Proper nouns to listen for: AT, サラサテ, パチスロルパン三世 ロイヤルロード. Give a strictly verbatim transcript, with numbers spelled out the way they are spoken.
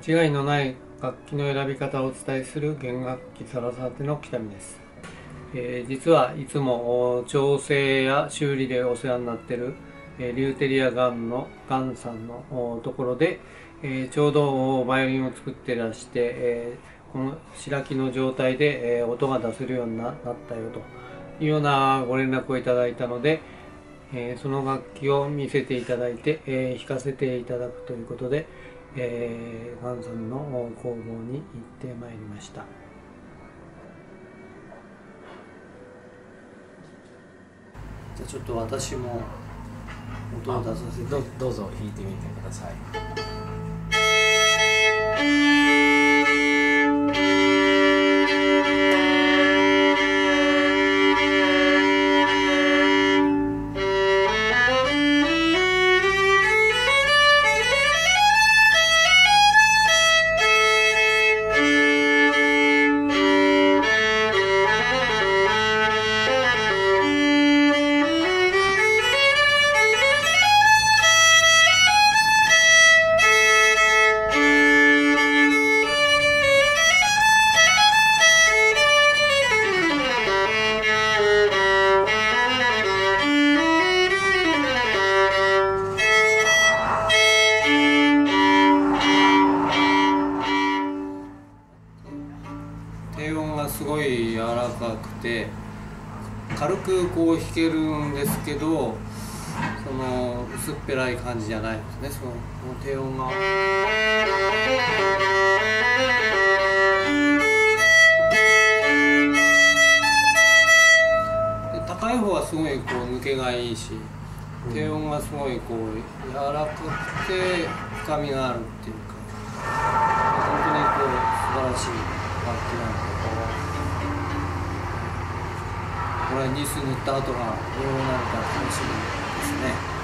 間違いのない楽器の選び方をお伝えする弦楽器サラサテの北見です。えー、実はいつも調整や修理でお世話になっているリューテリアガンのガンさんのところで、えー、ちょうどバイオリンを作ってらして、えー、この白木の状態で、えー、音が出せるようになったよというようなご連絡をいただいたので、えー、その楽器を見せていただいて、えー、弾かせていただくということで、えー、ガンさんの工房に行ってまいりました。じゃあちょっと私も音を出させて、ど, どうぞ弾いてみてください。低音がすごい柔らかくて軽くこう弾けるんですけど、その薄っぺらい感じじゃないですね。その低音がで、高い方はすごいこう抜けがいいし、低音がすごいこう柔らかくて深みがあるっていうか、本当にこう素晴らしい。これニス塗った後がどうなるか楽しみですね。